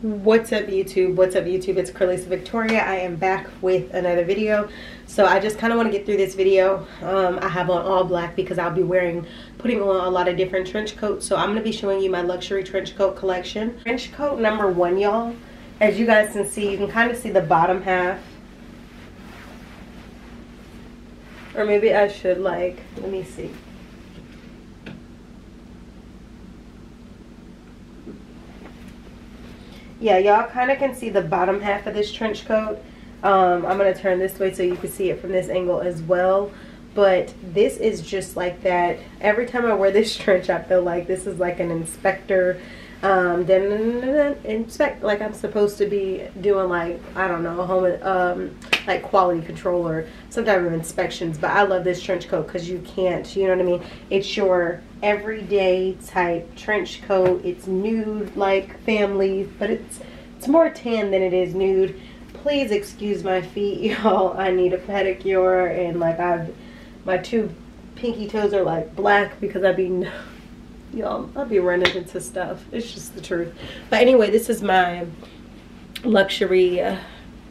What's up YouTube? What's up YouTube? It's Cralisa Victoria. I am back with another video. So I just kind of want to get through this video. I have on all black because I'll be putting on a lot of different trench coats. So I'm going to be showing you my luxury trench coat collection. Trench coat number one, y'all. As you guys can see, you can kind of see the bottom half. Or maybe I should let me see. Yeah, y'all kind of can see the bottom half of this trench coat. I'm going to turn this way so you can see it from this angle as well. But this is just like that. Every time I wear this trench, I feel like this is like an inspector. Like I'm supposed to be doing like, I don't know, home like quality control or some type of inspections. But I love this trench coat because you can't, you know what I mean? It's your everyday type trench coat. It's nude, like family, but it's more tan than it is nude. Please excuse my feet, y'all. I need a pedicure, and like my two pinky toes are like black because I've been. Y'all, I'll be running into stuff. It's just the truth. But anyway, this is my luxury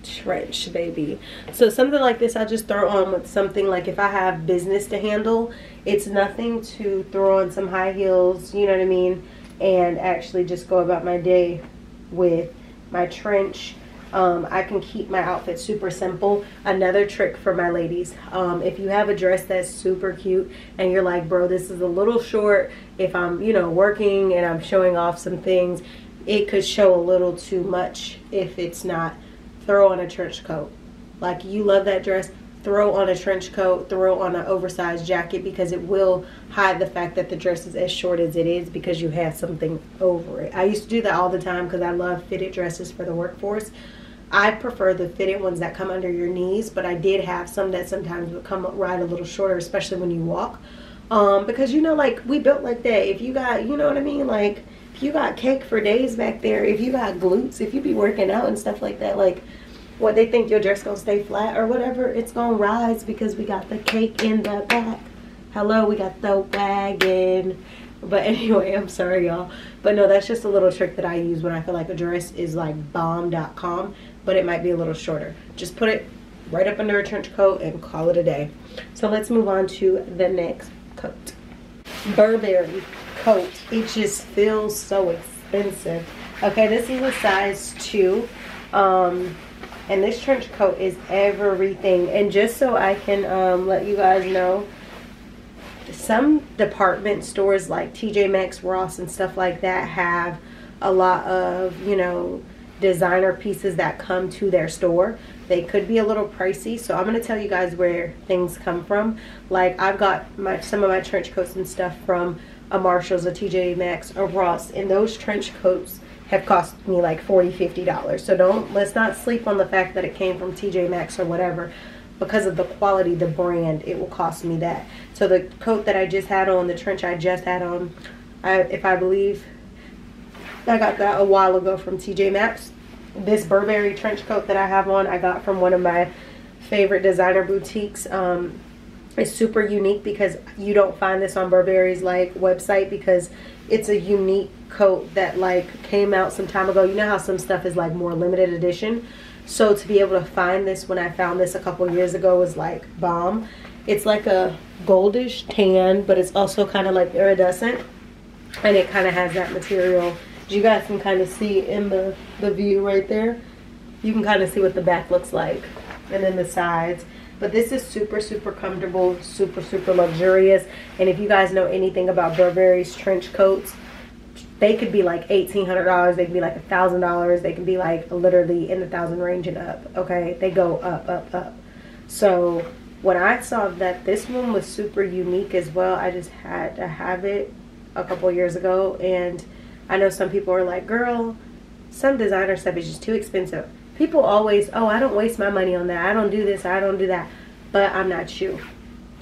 trench, baby. So something like this, I just throw on with something like if I have business to handle. It's nothing to throw on some high heels, you know what I mean, and actually just go about my day with my trench. I can keep my outfit super simple. Another trick for my ladies, if you have a dress that's super cute and you're like, bro, this is a little short, if I'm, you know, working and I'm showing off some things, it could show a little too much if it's not. Throw on a trench coat. Like, you love that dress, throw on a trench coat, throw on an oversized jacket, because it will hide the fact that the dress is as short as it is because you have something over it. I used to do that all the time because I love fitted dresses for the workforce. I prefer the fitted ones that come under your knees, but I did have some that sometimes would come right a little shorter, especially when you walk. Because, you know, like, we built like that. If you got, you know what I mean, like, if you got cake for days back there, if you got glutes, if you be working out and stuff like that, like, what, they think your dress gonna stay flat or whatever? It's gonna rise because we got the cake in the back. Hello, we got the wagon. But anyway, I'm sorry, y'all. But no, that's just a little trick that I use when I feel like a dress is like bomb.com, but it might be a little shorter. Just put it right up under a trench coat and call it a day. So let's move on to the next coat. Burberry coat. It just feels so expensive. Okay, this is a size 2. And this trench coat is everything. And just so I can let you guys know, some department stores like TJ Maxx, Ross, and stuff like that have a lot of, you know, designer pieces that come to their store. They could be a little pricey, so I'm going to tell you guys where things come from. Like, I've got some of my trench coats and stuff from a Marshall's, a TJ Maxx, a Ross, and those trench coats have cost me like $40, $50. So let's not sleep on the fact that it came from TJ Maxx or whatever. Because of the quality, the brand, it will cost me that. So the coat that I just had on, the trench I just had on, if I believe, I got that a while ago from TJ Maxx. This Burberry trench coat that I have on, I got from one of my favorite designer boutiques. It's super unique because you don't find this on Burberry's like website, because it's a unique coat that like came out some time ago. You know how some stuff is like more limited edition? So to be able to find this when I found this a couple years ago was like bomb. It's like a goldish tan, but it's also kind of like iridescent, and it kind of has that material. You guys can kind of see in the view right there. You can kind of see what the back looks like and then the sides. But this is super, super comfortable, super, super luxurious. And if you guys know anything about Burberry's trench coats, they could be like $1,800, they could be like $1,000, they can be like literally in the $1,000 range and up, okay? They go up, up, up. So when I saw that this one was super unique as well, I just had to have it a couple years ago. And I know some people are like, girl, some designer stuff is just too expensive. People always, oh, I don't waste my money on that, I don't do this, I don't do that. But I'm not you.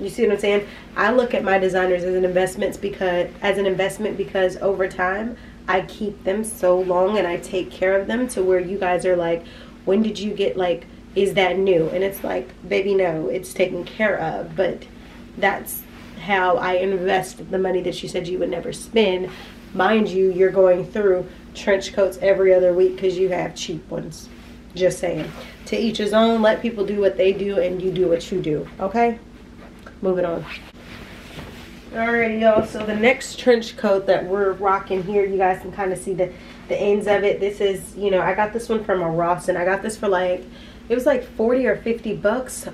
You see what I'm saying? I look at my designers as an investment because over time I keep them so long and I take care of them to where you guys are like, when did you get, like, is that new? And it's like, baby, no, it's taken care of. But that's how I invest the money that you said you would never spend. Mind you, you're going through trench coats every other week because you have cheap ones. Just saying. To each his own. Let people do what they do and you do what you do. Okay? Moving on. Alrighty, y'all. So the next trench coat that we're rocking here, you guys can kind of see the ends of it. This is, you know, I got this one from a Ross, and I got this for like, it was like 40 or 50 bucks.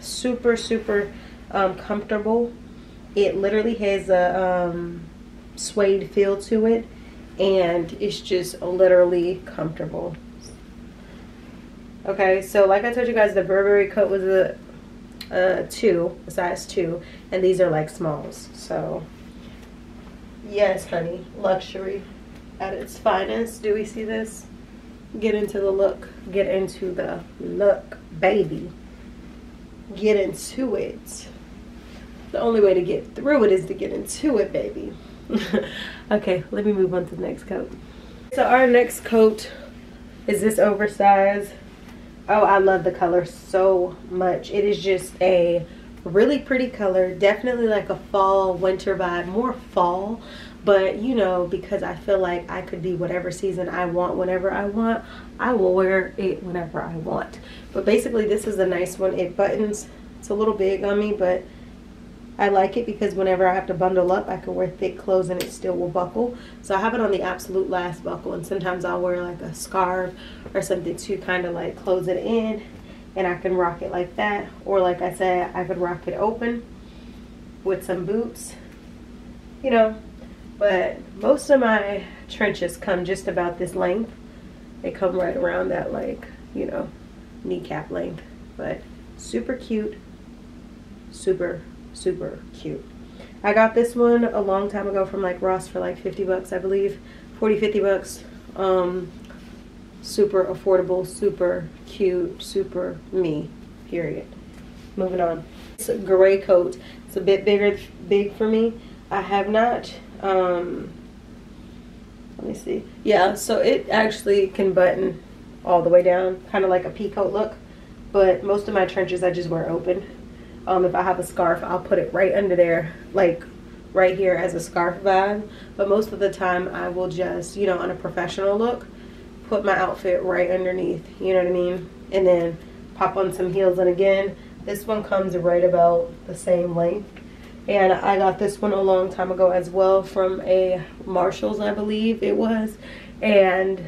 Super comfortable. It literally has a suede feel to it, and it's just literally comfortable. Okay, so like I told you guys, the Burberry coat was a size 2, and these are like smalls. So yes, honey, luxury at its finest. Do we see this? Get into the look. Get into the look, baby. Get into it. The only way to get through it is to get into it, baby. Okay, let me move on to the next coat. So our next coat is this oversized. Oh, I love the color so much. It is just a really pretty color. Definitely like a fall, winter vibe. More fall. But, you know, because I feel like I could be whatever season I want, whenever I want. I will wear it whenever I want. But basically, this is a nice one. It buttons. It's a little big on me, but I like it because whenever I have to bundle up, I can wear thick clothes and it still will buckle. So I have it on the absolute last buckle, and sometimes I'll wear like a scarf or something to kind of like close it in, and I can rock it like that. Or like I said, I could rock it open with some boots, you know. But most of my trenches come just about this length. They come right around that, like, you know, kneecap length. But super cute, super cute. I got this one a long time ago from like Ross for like 50 bucks, I believe, 40-50 bucks. Super affordable, super cute, super me, period. Moving on. It's a gray coat. It's a bit big for me. I have not let me see. Yeah, so it actually can button all the way down, kind of like a pea coat look, but most of my trenches I just wear open. If I have a scarf, I'll put it right under there, like right here as a scarf vibe. But most of the time I will just, you know, on a professional look, put my outfit right underneath, you know what I mean? And then pop on some heels. And again, this one comes right about the same length. And I got this one a long time ago as well from a Marshalls, I believe it was. And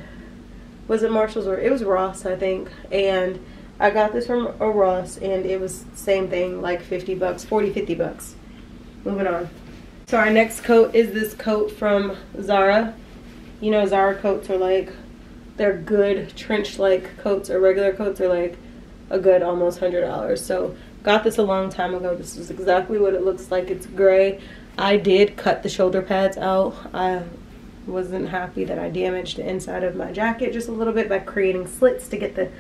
was it Marshalls or it was Ross, I think. And I got this from a Ross, and it was same thing, like 50 bucks, 40, 50 bucks. Moving on. So our next coat is this coat from Zara. You know, Zara coats are like, they're good trench-like coats, or regular coats are like a good almost $100. So got this a long time ago. This is exactly what it looks like. It's gray. I did cut the shoulder pads out. I wasn't happy that I damaged the inside of my jacket just a little bit by creating slits to get the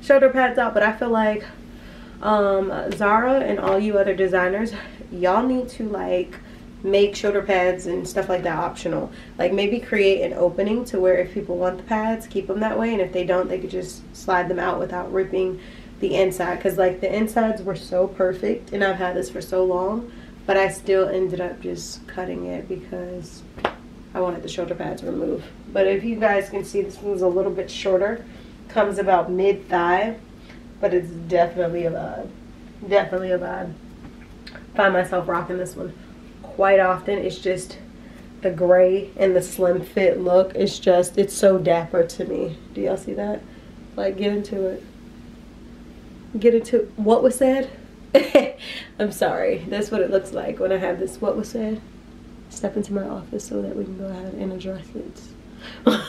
shoulder pads out, but I feel like Zara and all you other designers, y'all need to like make shoulder pads and stuff like that optional. Like maybe create an opening to where if people want the pads, keep them that way, and if they don't, they could just slide them out without ripping the inside, because like the insides were so perfect, and I've had this for so long, but I still ended up just cutting it because I wanted the shoulder pads removed. But if you guys can see, this one's a little bit shorter. Comes about mid-thigh, but it's definitely a vibe. Definitely a vibe. Find myself rocking this one quite often. It's just the gray and the slim fit look. It's just, it's so dapper to me. Do y'all see that? Like, get into it. Get into what was said? I'm sorry. That's what it looks like when I have this what was said. Step into my office so that we can go ahead and address it. Let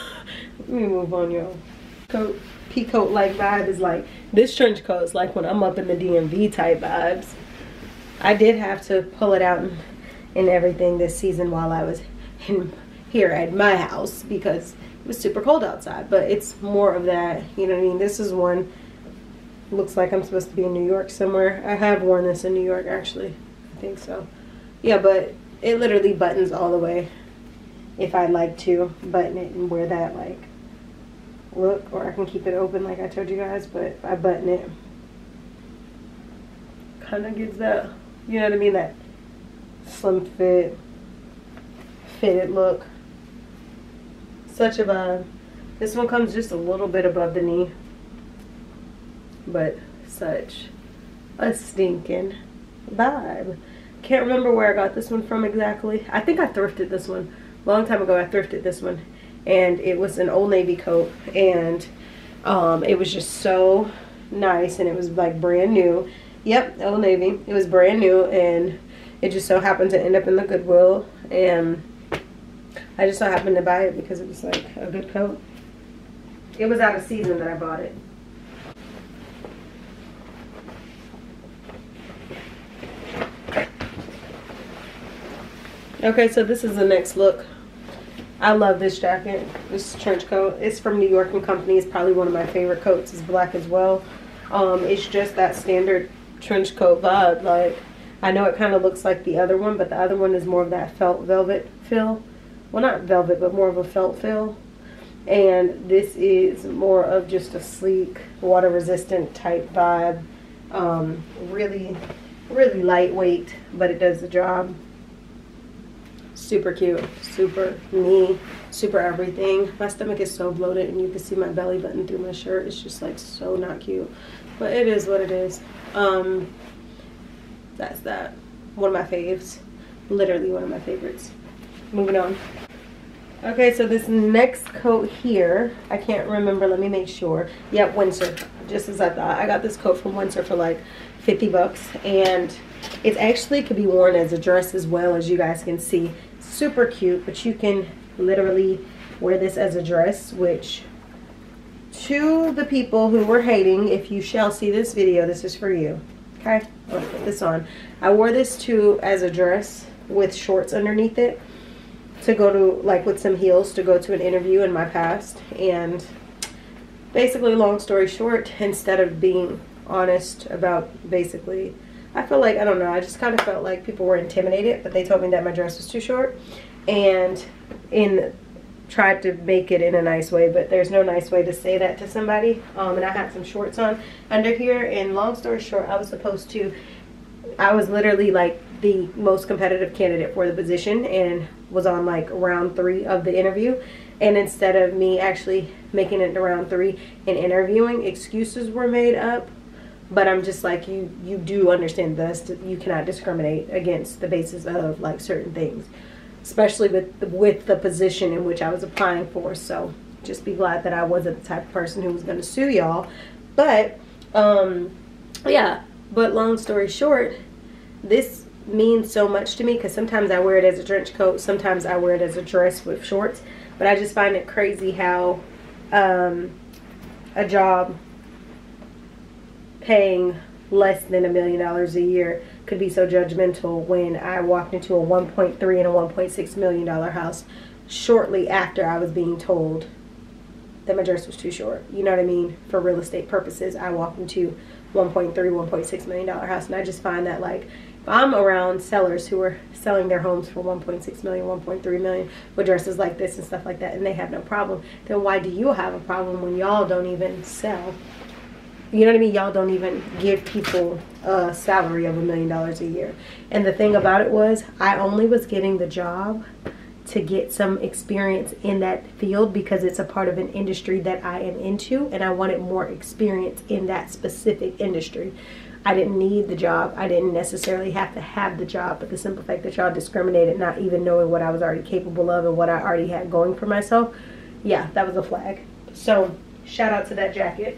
me move on, y'all. Coat, pea coat like vibe is like, this trench coat is like when I'm up in the DMV type vibes. I did have to pull it out and everything this season while I was in here at my house because it was super cold outside, but it's more of that, you know what I mean? This is one, looks like I'm supposed to be in New York somewhere. I have worn this in New York actually, I think so. Yeah, but it literally buttons all the way. If I'd like to button it and wear that like look, or I can keep it open like I told you guys, but if I button it, kind of gives that, you know what I mean, that slim fit, fitted look. such a vibe. This one comes just a little bit above the knee, but such a stinking vibe. Can't remember where I got this one from exactly. I think I thrifted this one. Long time ago I thrifted this one, and it was an Old Navy coat, and it was just so nice, and it was like brand new. Yep, Old Navy. It was brand new, and it just so happened to end up in the Goodwill, and I just so happened to buy it because it was like a good coat. It was out of season that I bought it. Okay, so this is the next look. I love this jacket, this trench coat. It's from New York & Company. It's probably one of my favorite coats. It's black as well. It's just that standard trench coat vibe. Like, I know it kind of looks like the other one, but the other one is more of that felt velvet feel. Well, not velvet, but more of a felt feel. And this is more of just a sleek, water-resistant type vibe. Really, really lightweight, but it does the job. Super cute, super me, super everything. My stomach is so bloated, and you can see my belly button through my shirt. It's just like so not cute, but it is what it is. That's that. One of my faves, literally one of my favorites. Moving on. Okay, so this next coat here, I can't remember, let me make sure. Yep, Windsor, just as I thought. I got this coat from Windsor for like 50 bucks, and it actually could be worn as a dress as well, as you guys can see. Super cute, but you can literally wear this as a dress, which to the people who were hating, if you shall see this video, this is for you. Okay, I'll put this on. I wore this too as a dress with shorts underneath it to go to, like, with some heels to go to an interview in my past, and basically, long story short, instead of being honest about basically, I feel like, I don't know, I just kind of felt like people were intimidated, but they told me that my dress was too short, and tried to make it in a nice way, but there's no nice way to say that to somebody. And I had some shorts on under here, and long story short, I was literally like the most competitive candidate for the position, and was on like round 3 of the interview, and instead of me actually making it to round 3 and interviewing, excuses were made up. But I'm just like, you do understand this, you cannot discriminate against the basis of like certain things, especially with the position in which I was applying for. So just be glad that I wasn't the type of person who was going to sue y'all. But yeah, but long story short, this means so much to me, because sometimes I wear it as a trench coat, sometimes I wear it as a dress with shorts, but I just find it crazy how a job paying less than $1 million a year could be so judgmental when I walked into a $1.3 and a $1.6 million house shortly after I was being told that my dress was too short. You know what I mean? For real estate purposes, I walked into $1.3, $1.6 million house, and I just find that, like, I'm around sellers who are selling their homes for $1.6 million, $1.3 million with dresses like this and stuff like that, and they have no problem. Then why do you have a problem when y'all don't even sell? You know what I mean? Y'all don't even give people a salary of $1 million a year. And the thing about it was, I only was getting the job to get some experience in that field, because it's a part of an industry that I am into, and I wanted more experience in that specific industry. I didn't need the job. I didn't necessarily have to have the job, but the simple fact that y'all discriminated, not even knowing what I was already capable of and what I already had going for myself, yeah, that was a flag. So shout out to that jacket,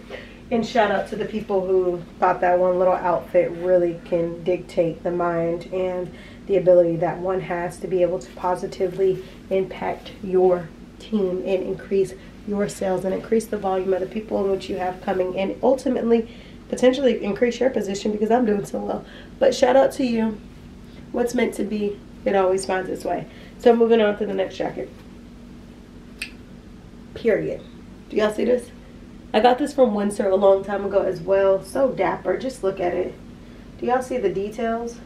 and shout out to the people who thought that one little outfit really can dictate the mind and the ability that one has to be able to positively impact your team and increase your sales and increase the volume of the people in which you have coming, and ultimately potentially increase your position, because I'm doing so well. But shout out to you. What's meant to be, it always finds its way. So moving on to the next jacket. Period. Do y'all see this? I got this from Windsor a long time ago as well. So dapper. Just look at it. Do y'all see the details?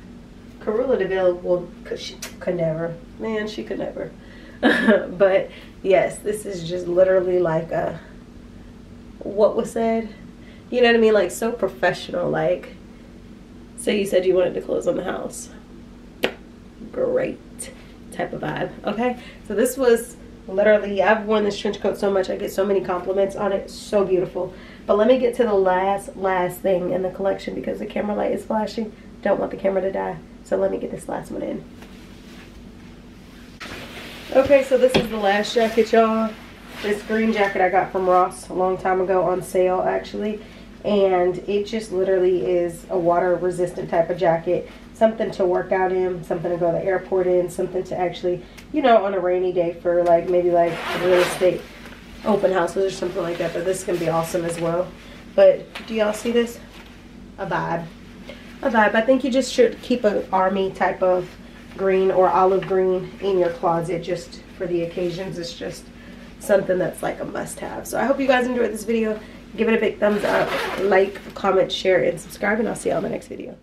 Carla Deville could never. Man, she could never. But yes, this is just literally like a, what was said? You know what I mean? Like, so professional. Like, so you said you wanted to close on the house. Great type of vibe. Okay, so this was Literally, I've worn this trench coat so much. I get so many compliments on it. So beautiful. But let me get to the last thing in the collection because the camera light is flashing. Don't want the camera to die. So let me get this last one in. Okay, so this is the last jacket, y'all. This green jacket I got from Ross a long time ago on sale, actually. And it just literally is a water-resistant type of jacket. Something to work out in, something to go to the airport in, something to actually, you know, on a rainy day for like maybe like real estate open houses or something like that. But this can be awesome as well. But do y'all see this? A vibe. A vibe. I think you just should keep an army type of green or olive green in your closet just for the occasions. It's just something that's like a must-have. So I hope you guys enjoyed this video. Give it a big thumbs up, like, comment, share, and subscribe, and I'll see y'all in the next video.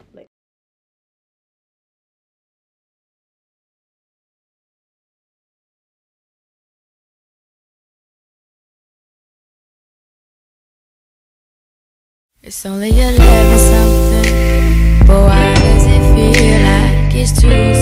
It's only 11 something, but why does it feel like it's 2?